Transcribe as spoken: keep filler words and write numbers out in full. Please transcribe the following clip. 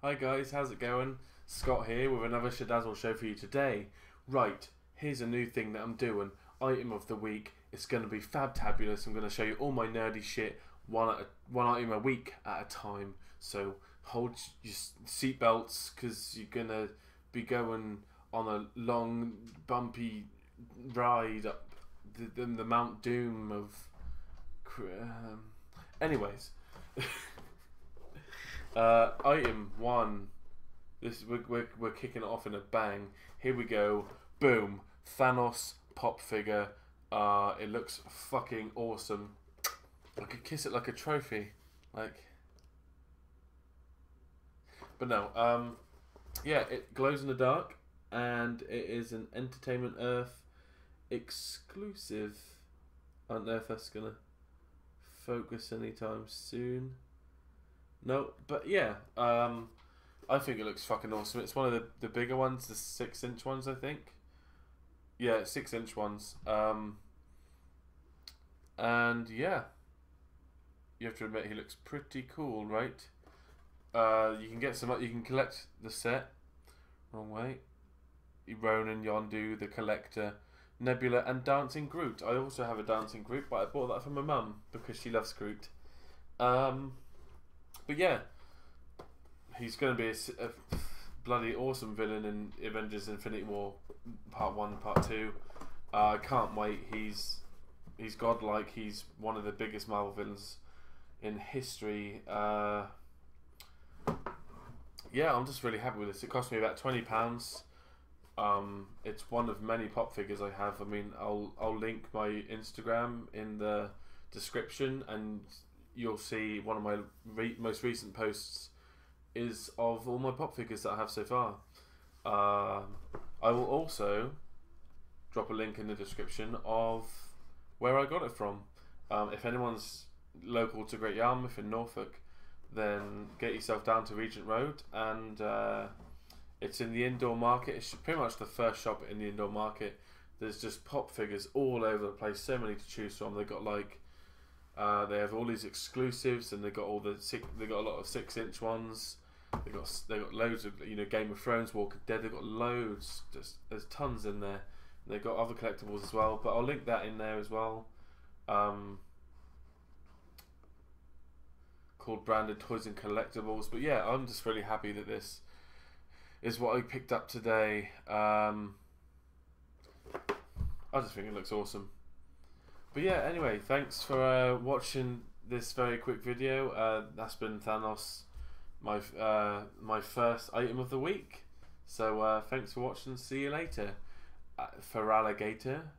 Hi guys, how's it going? Scott here with another Shidazzle show for you today. Right, here's a new thing that I'm doing. Item of the week. It's going to be fabtabulous. I'm going to show you all my nerdy shit one at a, one item a week at a time. So hold your seatbelts because you're going to be going on a long, bumpy ride up the, the Mount Doom of... Um, anyways... Uh, item one. This we're, we're we're kicking it off in a bang. Here we go. Boom. Thanos pop figure. Uh, it looks fucking awesome. I could kiss it like a trophy, like. But no. Um, yeah. It glows in the dark, and it is an Entertainment Earth exclusive. I don't know if that's gonna focus anytime soon. No, but yeah, um, I think it looks fucking awesome. It's one of the, the bigger ones, the six inch ones, I think. Yeah, six inch ones. Um, and yeah, you have to admit he looks pretty cool, right? Uh, you can get some. You can collect the set. Wrong way. Ronan, Yondu, the Collector, Nebula, and Dancing Groot. I also have a Dancing Groot, but I bought that from my mum because she loves Groot. Um. But yeah, he's going to be a, a bloody awesome villain in Avengers: Infinity War, Part One, Part Two. I uh, can't wait. He's he's godlike. He's one of the biggest Marvel villains in history. Uh, yeah, I'm just really happy with this. It cost me about twenty pounds. Um, it's one of many pop figures I have. I mean, I'll I'll link my Instagram in the description and. You'll see one of my re most recent posts is of all my pop figures that I have so far. Uh, I will also drop a link in the description of where I got it from. Um, if anyone's local to Great Yarmouth in Norfolk, then get yourself down to Regent Road, and uh, it's in the indoor market. It's pretty much the first shop in the indoor market. There's just pop figures all over the place, so many to choose from. They've got like Uh, they have all these exclusives, and they got all the six, they got a lot of six-inch ones. They got they got loads of you know Game of Thrones, Walk of Dead. They got loads, just there's tons in there. And they got other collectibles as well, but I'll link that in there as well. Um, called Branded Toys and Collectibles. But yeah, I'm just really happy that this is what I picked up today. Um, I just think it looks awesome. But yeah, anyway, thanks for uh, watching this very quick video. Uh, that's been Thanos, my uh, my first item of the week. So uh, thanks for watching. See you later, uh, for alligator.